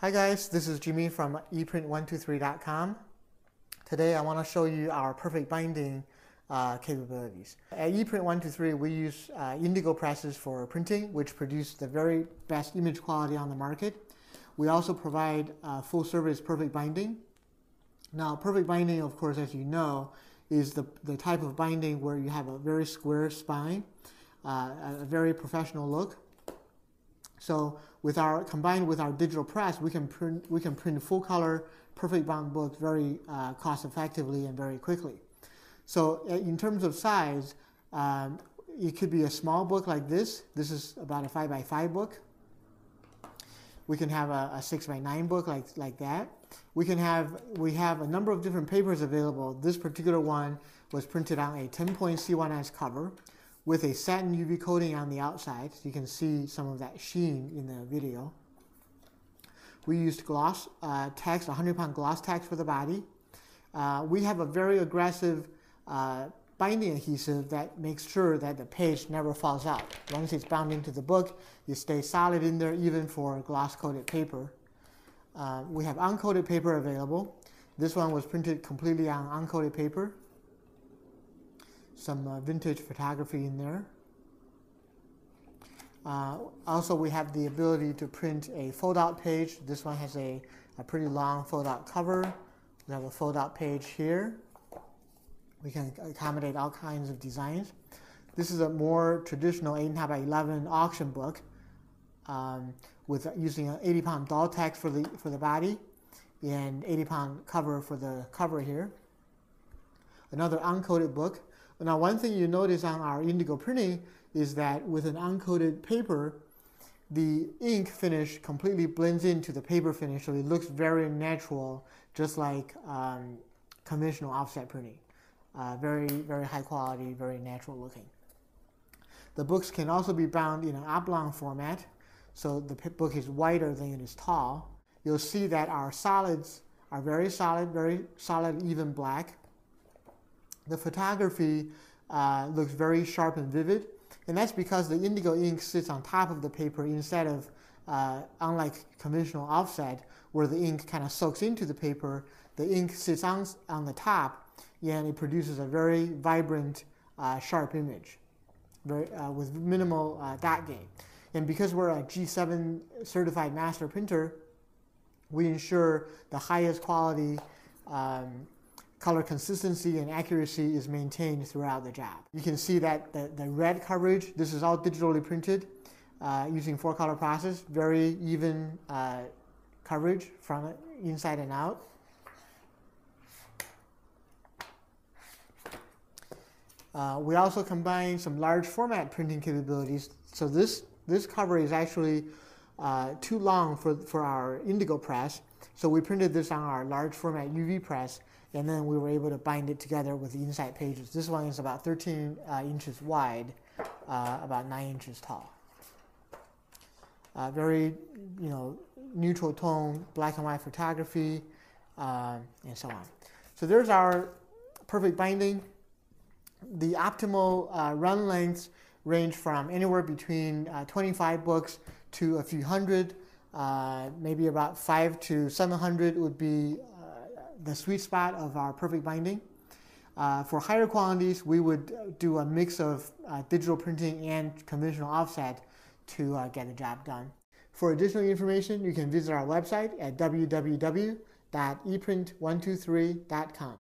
Hi guys, this is Jimmy from ePrint123.com. Today I want to show you our perfect binding capabilities. At ePrint123 we use indigo presses for printing, which produce the very best image quality on the market. We also provide full service perfect binding. Now perfect binding, of course, as you know, is the type of binding where you have a very square spine, a very professional look. So combined with our digital press, we can print full color perfect bound books very cost effectively and very quickly. So in terms of size, it could be a small book like this. This is about a 5x5 book. We can have a 6x9 book like that. We have a number of different papers available. This particular one was printed on a 10-point C1S cover with a satin UV coating on the outside, so you can see some of that sheen in the video. We used gloss text, 100-pound gloss text for the body. We have a very aggressive binding adhesive that makes sure that the page never falls out. Once it's bound into the book, it stays solid in there even for gloss-coated paper. We have uncoated paper available. This one was printed completely on uncoated paper. Some vintage photography in there. Also, we have the ability to print a fold-out page. This one has a pretty long fold-out cover. We have a fold-out page here. We can accommodate all kinds of designs. This is a more traditional 8.5x11 auction book with using an 80-pound doll text for the body and 80-pound cover for the cover here. Another uncoated book. Now, one thing you notice on our indigo printing is that with an uncoated paper, the ink finish completely blends into the paper finish, so it looks very natural, just like conventional offset printing. Very, very high quality, very natural looking. The books can also be bound in an oblong format, so the book is wider than it is tall. You'll see that our solids are very solid, even black. The photography looks very sharp and vivid, and that's because the indigo ink sits on top of the paper instead of, unlike conventional offset, where the ink kind of soaks into the paper, the ink sits on the top, and it produces a very vibrant, sharp image with minimal dot gain. And because we're a G7 certified master printer, we ensure the highest quality color consistency and accuracy is maintained throughout the job. You can see that the red coverage, this is all digitally printed using four-color process, very even coverage from inside and out. We also combine some large format printing capabilities. So this cover is actually too long for our indigo press. So we printed this on our large format UV press, and then we were able to bind it together with the inside pages. This one is about 13 inches wide, about 9 inches tall. Very, neutral tone, black and white photography, and so on. So there's our perfect binding. The optimal run lengths range from anywhere between 25 books to a few hundred. Maybe about 500 to 700 would be the sweet spot of our perfect binding. For higher quantities, we would do a mix of digital printing and conventional offset to get the job done. For additional information, you can visit our website at www.eprint123.com.